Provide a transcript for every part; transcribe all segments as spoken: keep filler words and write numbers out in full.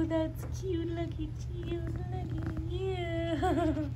Oh, that's cute. Look at you. Look at you.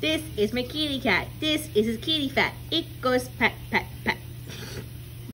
This is my kitty cat. This is his kitty fat. It goes pat pat.